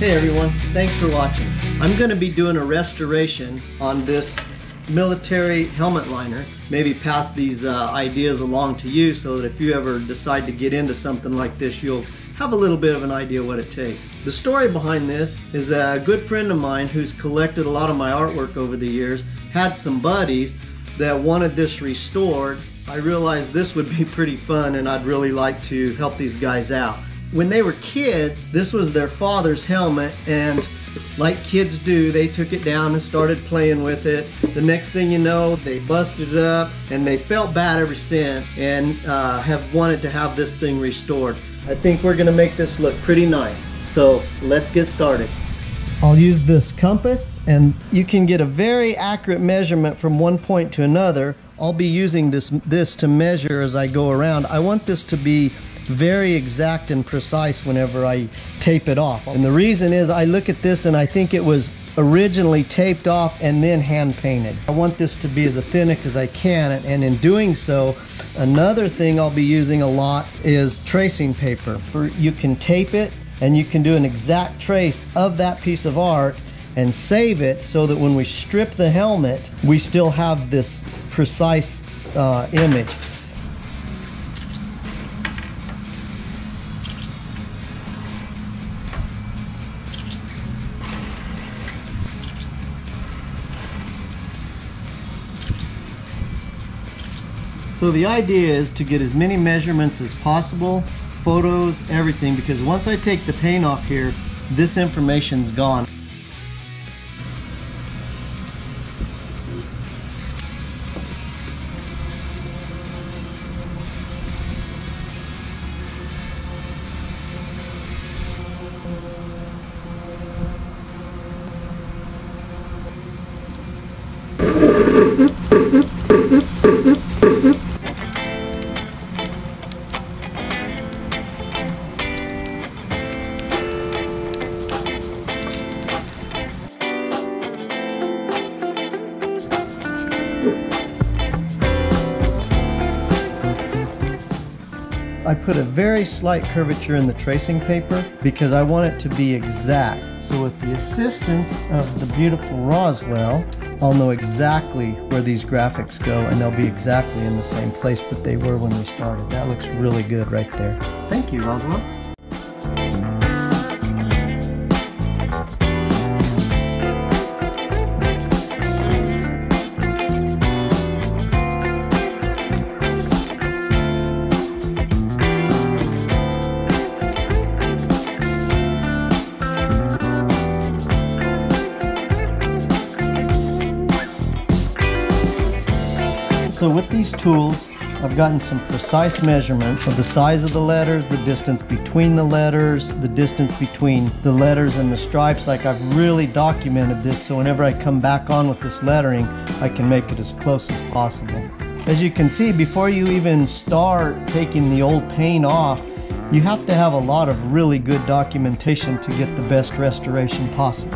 Hey everyone, thanks for watching. I'm going to be doing a restoration on this military helmet liner. Maybe pass these ideas along to you so that if you ever decide to get into something like this, you'll have a little bit of an idea what it takes. The story behind this is that a good friend of mine who's collected a lot of my artwork over the years had some buddies that wanted this restored. I realized this would be pretty fun and I'd really like to help these guys out. When they were kids, this was their father's helmet, and like kids do, they took it down and started playing with it. The next thing you know, they busted it up, and they felt bad ever since and have wanted to have this thing restored. I think we're gonna make this look pretty nice, so let's get started. I'll use this compass, and you can get a very accurate measurement from one point to another. I'll be using this to measure as I go around. I want this to be very exact and precise whenever I tape it off. And the reason is I look at this and I think it was originally taped off and then hand painted. I want this to be as authentic as I can, and in doing so, another thing I'll be using a lot is tracing paper. You can tape it and you can do an exact trace of that piece of art and save it so that when we strip the helmet, we still have this precise image. So the idea is to get as many measurements as possible, photos, everything, because once I take the paint off here, this information's gone. I put a very slight curvature in the tracing paper because I want it to be exact. So with the assistance of the beautiful Roswell, I'll know exactly where these graphics go, and they'll be exactly in the same place that they were when we started. That looks really good right there. Thank you, Roswell. So with these tools, I've gotten some precise measurement of the size of the letters, the distance between the letters, the distance between the letters and the stripes. Like, I've really documented this, so whenever I come back on with this lettering, I can make it as close as possible. As you can see, before you even start taking the old paint off, you have to have a lot of really good documentation to get the best restoration possible.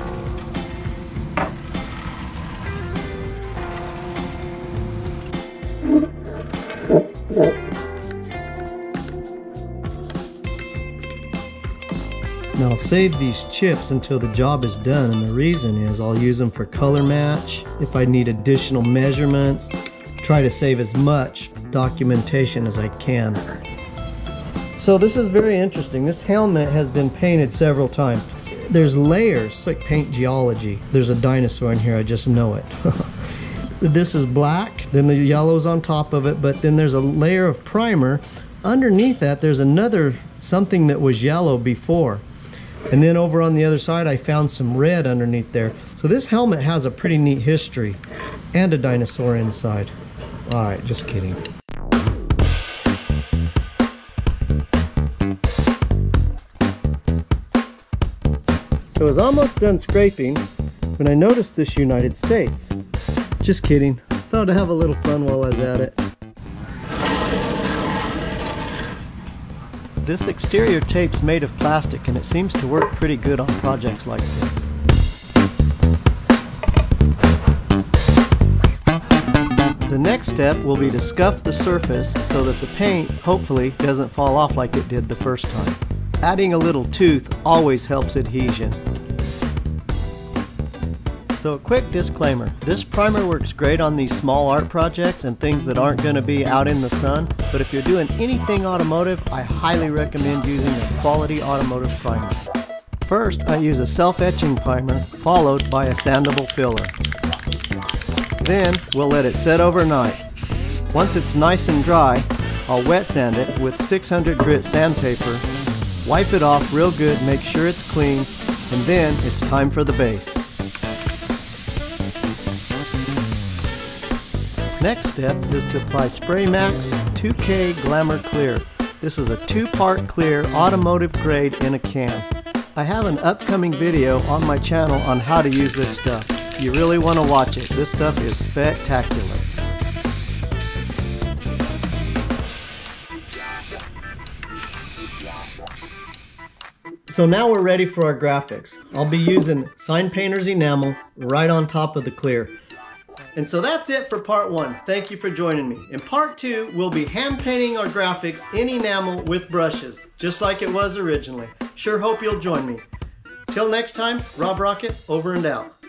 Now I'll save these chips until the job is done, and the reason is I'll use them for color match, if I need additional measurements, try to save as much documentation as I can. So this is very interesting. This helmet has been painted several times. There's layers. It's like paint geology. There's a dinosaur in here, I just know it. This is black, then the yellow's on top of it, but then there's a layer of primer. Underneath that, there's another something that was yellow before. And then over on the other side, I found some red underneath there. So this helmet has a pretty neat history, and a dinosaur inside. All right, just kidding. So I was almost done scraping when I noticed this United States. Just kidding. Thought I'd have a little fun while I was at it. This exterior tape's made of plastic, and it seems to work pretty good on projects like this. The next step will be to scuff the surface so that the paint, hopefully, doesn't fall off like it did the first time. Adding a little tooth always helps adhesion. So a quick disclaimer, this primer works great on these small art projects and things that aren't going to be out in the sun, but if you're doing anything automotive, I highly recommend using a quality automotive primer. First, I use a self-etching primer, followed by a sandable filler. Then, we'll let it set overnight. Once it's nice and dry, I'll wet sand it with 600 grit sandpaper, wipe it off real good, make sure it's clean, and then it's time for the base. Next step is to apply Spray Max 2K Glamour Clear. This is a 2-part clear automotive grade in a can. I have an upcoming video on my channel on how to use this stuff. You really want to watch it. This stuff is spectacular. So now we're ready for our graphics. I'll be using Sign Painter's enamel right on top of the clear. And so that's it for part 1. Thank you for joining me. In part 2, we'll be hand painting our graphics in enamel with brushes, just like it was originally. Sure hope you'll join me. Till next time, Rob Rocket, over and out.